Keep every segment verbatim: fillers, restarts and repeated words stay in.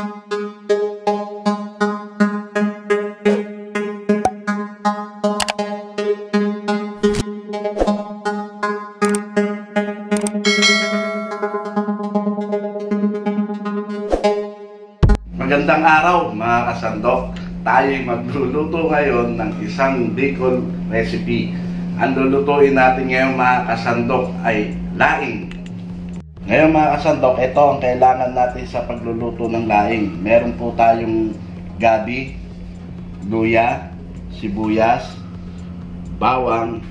Magandang araw mga kasandok. Tayo'y magluluto ngayon ng isang Bicol recipe. Ang lulutuin natin ngayon mga kasandok ay laing. Ngayon mga kasandok, ito ang kailangan natin sa pagluluto ng laing. Meron po tayong gabi, luya, sibuyas, bawang,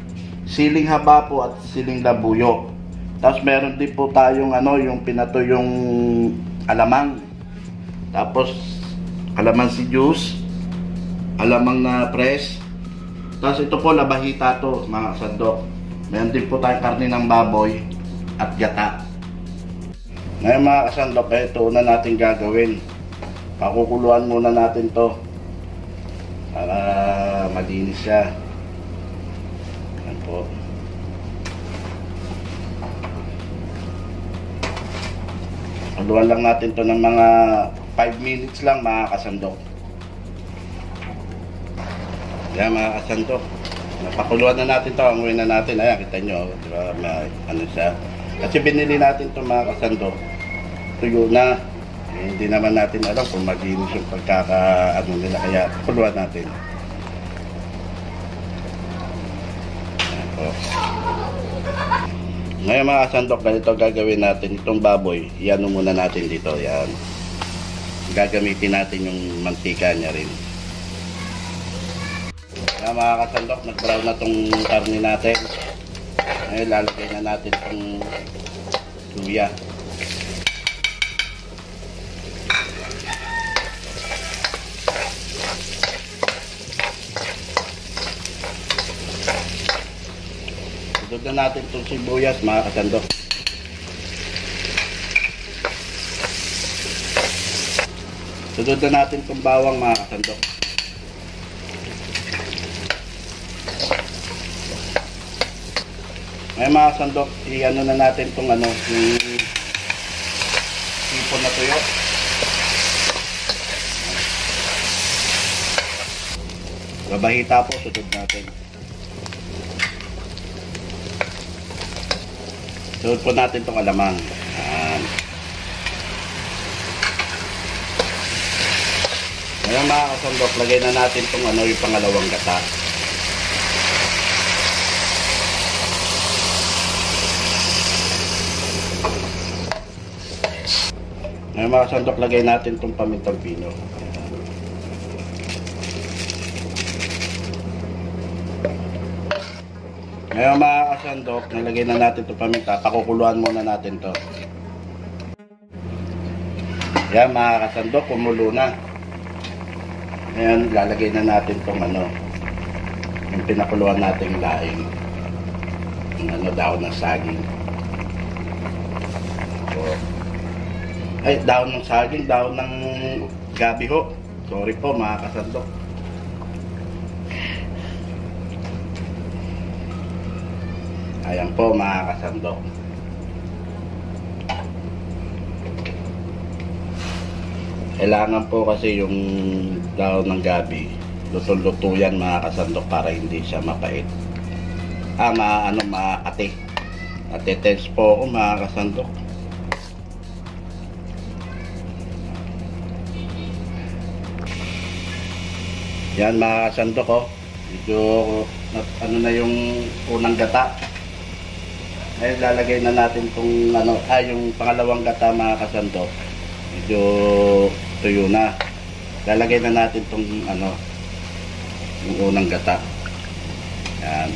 siling haba po at siling labuyok. Tapos meron din po tayong ano, yung pinatuyong alamang. Tapos kalamansi juice, alamang na press. Tapos ito po labahita to mga kasandok. Meron din po tayong karne ng baboy at gata. Ngayon mga kasandok, ito una natin gagawin. Pakukuluan muna natin to para malinis siya. Ayan po. Kuluan lang natin to ng mga five minutes lang mga kasandok. Ayan mga kasandok, napakuluan na natin to. Ang uwi na natin. Ayan, kita nyo, diba, may, ano siya. Kasi binili natin ito mga kasandok, tuyo na, eh, hindi naman natin alam kung mag-inis yung pagkakaano nila, kaya kuluan natin. Ngayon mga kasandok, ganito gagawin natin itong baboy, iyan muna natin dito, yan. Gagamitin natin yung mantika niya rin. Ngayon mga kasandok, nag-brown na itong karne natin. Ay, lalagay na natin itong luya. Tudod na natin itong sibuyas mga kasandok. Tudod na natin itong bawang mga kasandok. Ngayon mga kasandok, i-ano na natin itong ano, yung sipon na tuyo. Babahita po, sudod natin. Sudod po natin itong alamang. Ayan. Ngayon mga kasandok, lagay na natin itong ano, yung pangalawang gata. Ngayon mga kasandok, lagay natin itong pamintang pino. Ngayon mga kasandok, nilagay na natin itong paminta. Pakukuluan muna natin to. Yan mga kasandok, kumulo na. Ngayon lalagay na natin itong ano, yung pinakuluan nating laing, yung ano, daon ng saging. So, ay, daon ng saging, daon ng gabi ho. Sorry po mga kasandok. Ayan po mga kasandok. Kailangan po kasi yung daon ng gabi, luto-luto yan mga kasandok para hindi siya mapait. Ah, ma ano, maate. Ate-tense po ako mga kasandok. Yan mga kasandok, oh. Medyo ano na yung unang gata. Ay lalagay na natin kung ano, ah, yung pangalawang gata mga kasandok. Medyo tuyo na. Lalagay na natin tong ano, yung unang gata. Yan.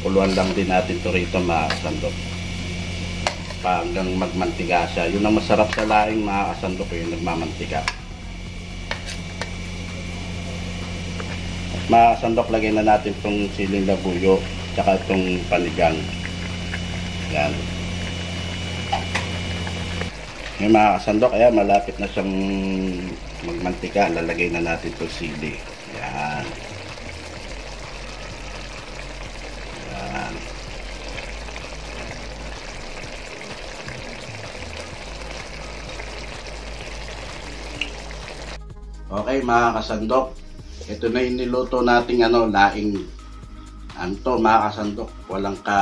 Kuluan lang din natin ito rito mga kasandok hanggang magmantiga siya. Yun ang masarap sa laing mga kasandok, yung nagmamantiga. At mga kasandok, lagay na natin itong siling labuyo tsaka itong panigang. Yan. Yung mga kasandok, ayan, malapit na siyang magmantiga. Lalagay na natin itong sili. Yan. Okay mga kasandok, ito na yung niluto nating ano, laing. Ano to mga kasandok, walang ka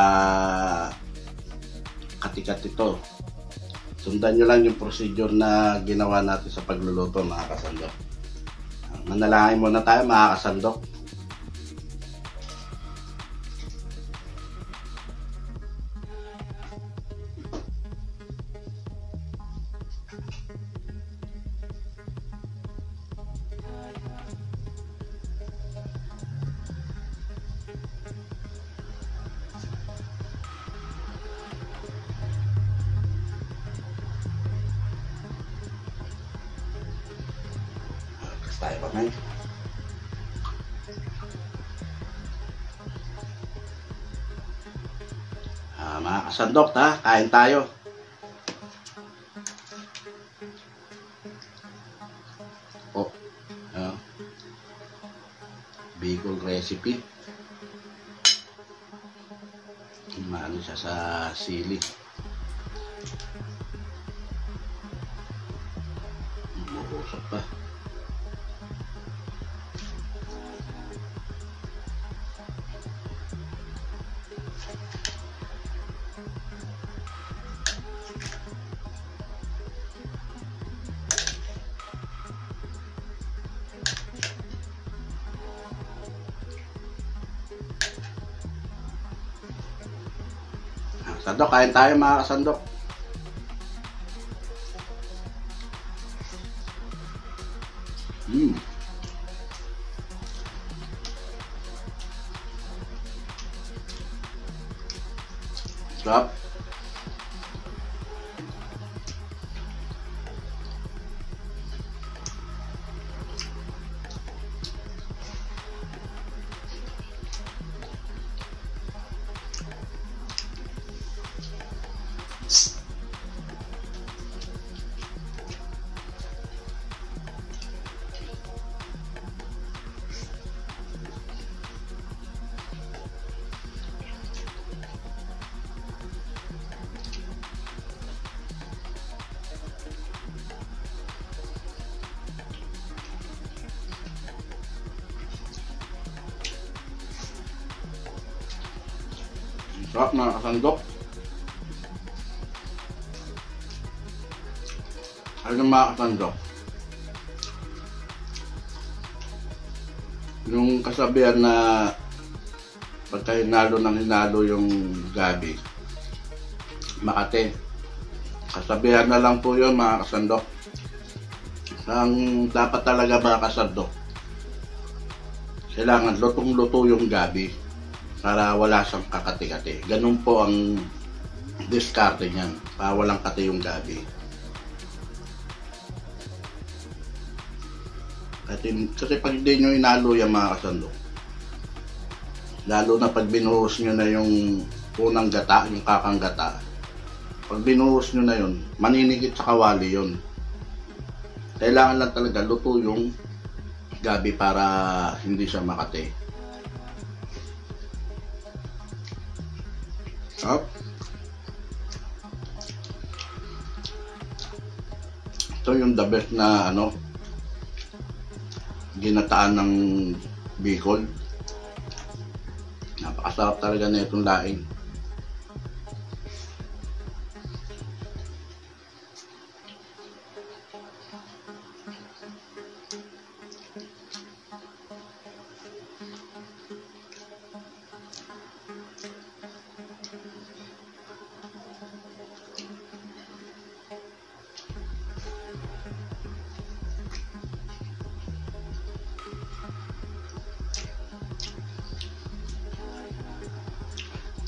katikat ito. Sundan nyo lang yung procedure na ginawa natin sa pagluluto mga kasandok. Manalangin muna tayo mga kasandok. Tayo pa man. Ah, mga kasandok, ta, kain tayo. Oh, ah. Bicol recipe. Maano siya sa sili. Mabusok pa. Sandok, kain tayo mga kasandok. Mm. Stop. Sarap mga kasandok. Ano mga kasandok? Yung kasabihan na pagka hinalo ng hinalo yung gabi, Makate. Kasabihan na lang po yun mga kasandok. Ang dapat talaga mga kasandok, kailangan lutong-luto yung gabi para wala siyang kakati-kati. Ganun po ang diskarte niyan, para walang kati yung gabi. Kasi, kasi pag hindi nyo inalo yung mga kasandok, lalo na pag binuhos nyo na yung unang gata, yung kakang gata, pag binuhos nyo na yun, maninigit sa kawali yun. Kailangan lang talaga luto yung gabi para hindi siya makati. Up. Ito yung the best na ano, ginataan ng Bicol. Napakasarap talaga na itong laing.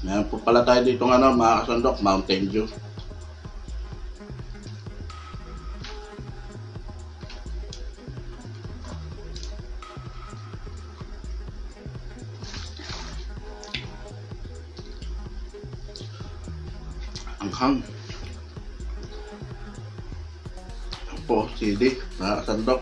Meron po pala tayo dito ng ano, mga kasandok, Mountain Dew. Ang hang. Ang po, sili, mga kasandok.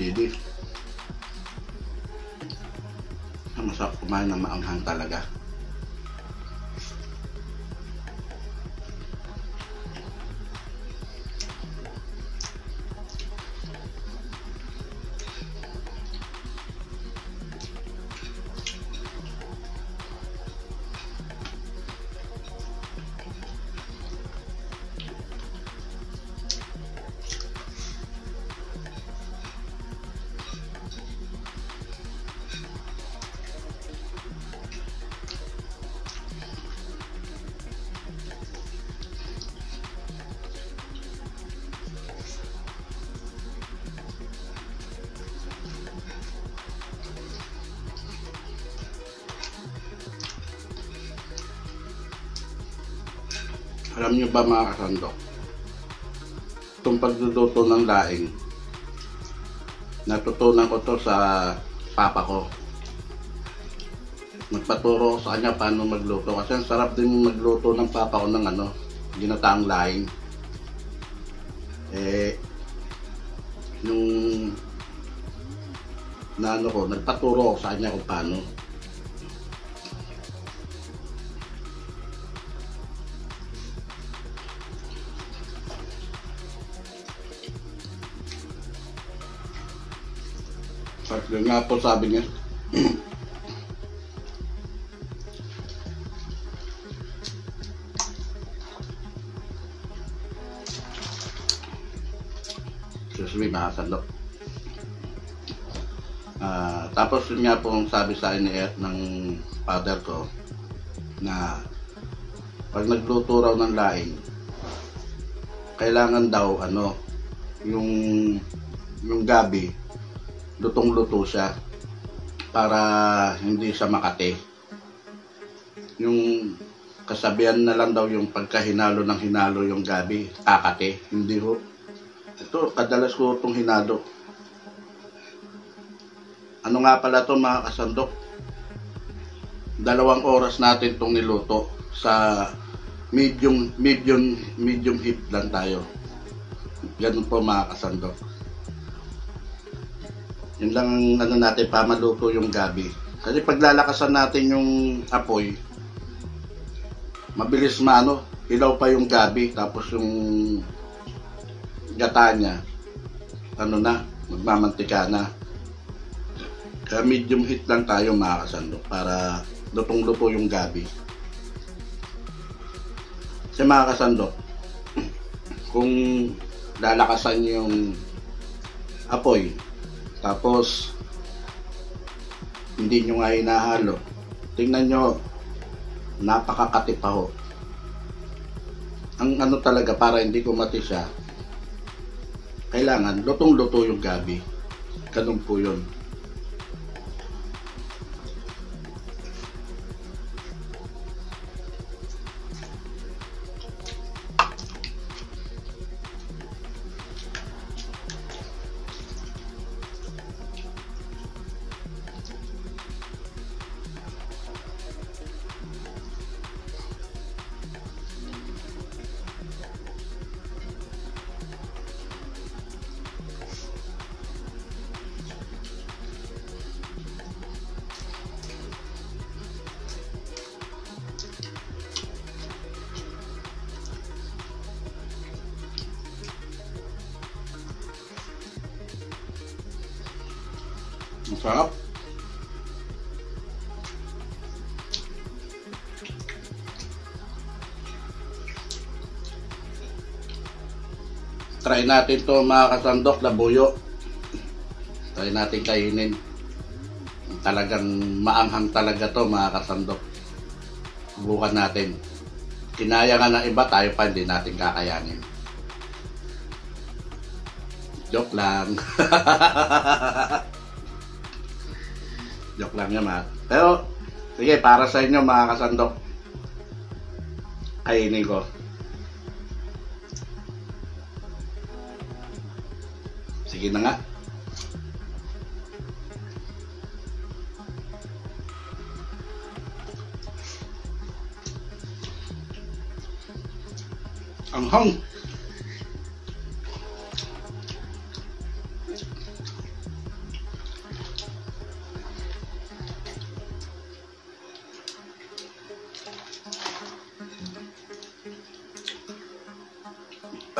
Jadi sama-sama tikman na maanghang talaga. Alam nyo ba mga kasandok, itong pagluluto ng laing, natutunan ko to sa papa ko. Nagpaturo sa kanya paano magluto kasi ang sarap din magluto ng papa ko ng ano, ginataang laing. Eh, nung nano ko, nagpaturo ko sa kanya kung paano. Yun nga po sabi niya. Excuse me, mga sandok. Uh, tapos yun nga po ang sabi sa akin ni Ed ng father ko na pag nagluto raw ng laing, kailangan daw ano, yung yung gabi lutong-luto siya para hindi siya makati. Yung kasabihan na lang daw yung pagkahinalo ng hinalo yung gabi, kakati. Hindi ho. Ito, kadalas ko itong hinalo. Ano nga pala ito mga kasandok? Dalawang oras natin itong niluto sa medium, medium, medium heat lang tayo. Ganun po mga kasandok. Yun lang ang ano natin, pamaluto yung gabi. Kasi paglalakasan natin yung apoy, mabilis maano, ilaw pa yung gabi, tapos yung gata niya, ano na, magmamantika na. Kaya medium heat lang tayo mga kasandok, para lutong-luto yung gabi. Kasi mga kasandok, kung lalakasan yung apoy, tapos hindi nyo nga hinahalo, tingnan nyo, napakakati pa ho. Ang ano talaga, para hindi kumati siya, kailangan lutong luto yung gabi. Ganun po yun. Masarap. Try natin to mga kasandok, labuyo. Try natin kainin. Talagang maanghang talaga to mga kasandok. Subukan natin. Kinaya nga ng iba, tayo pa hindi natin kakayanin. Joke lang. Joke lang yan mga. Pero, sige, para sa inyo mga kasandok, kainin ko. Sige na nga. Ang hang!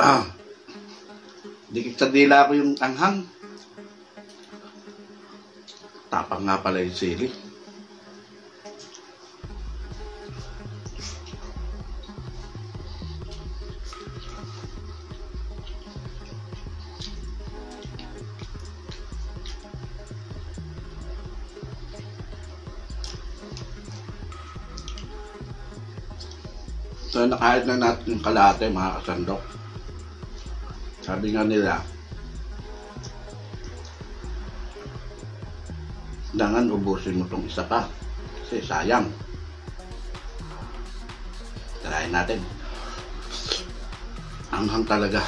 Ah, dikit sa dila ko yung tanghang. Tapang nga pala yung sili. So, nakahit na natin yung kalate, mga kasandok. Sabi nga nila, dangan ubusin mo tong isa pa, kasi sayang. Tarayin natin. Anghang talaga.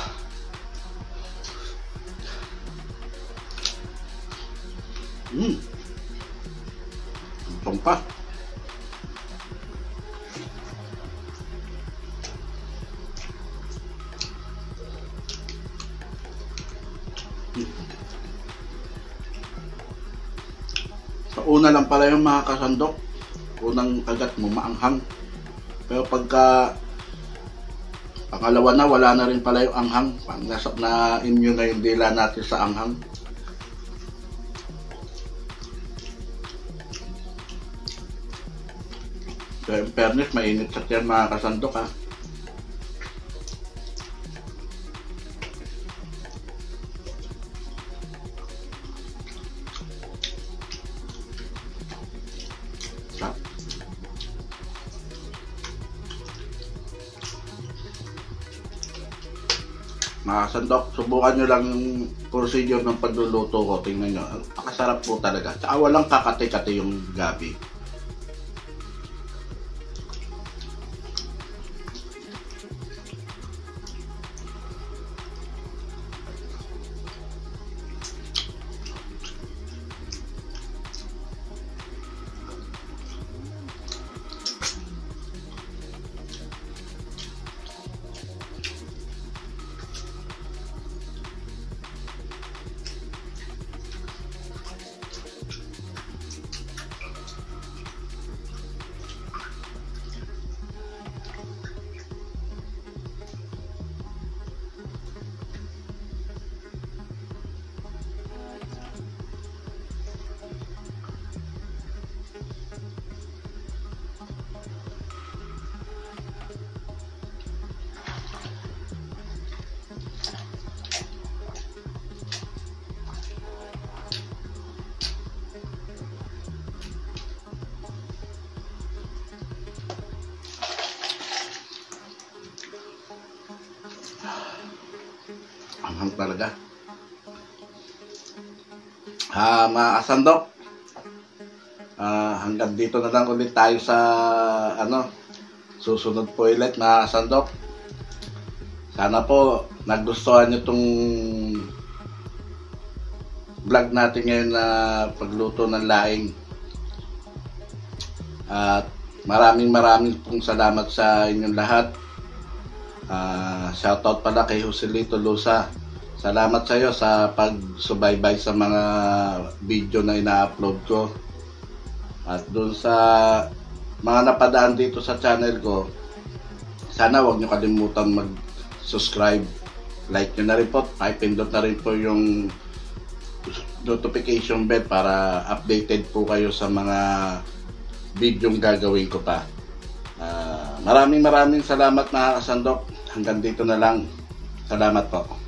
Hmm. Ang pa. Sa una lang pala yung mga kasandok, unang kagat mo maanghang, pero pagka pangalawa na wala na rin pala yung anghang, panglasap na inyo na yung dila natin sa anghang. So in fairness, mainit sa tiyan mga kasandok ha. Mga sandok, subukan nyo lang yung procedure ng pagluluto ko. Tingnan nyo, makasarap po talaga. Tsaka walang kakati-kati yung gabi. Anghang talaga. Ha, mga kasandok. Ah, hanggang dito na lang ulit tayo sa ano, susunod po ulit mga kasandok. Sana po nagustuhan nyo itong vlog natin ngayon na pagluto ng laing. At maraming maraming pong salamat sa inyong lahat. Uh, shoutout pala kay Huselito Lusa. Salamat sa iyo sa pagsubaybay sa mga video na ina-upload ko. At doon sa mga napadaan dito sa channel ko, sana huwag nyo kalimutan mag-subscribe. Like nyo na rin po. Ay, pindot na rin po yung notification bell para updated po kayo sa mga video yung gagawin ko pa. Uh, maraming maraming salamat mga kasandok. Hanggang dito na lang. Salamat po.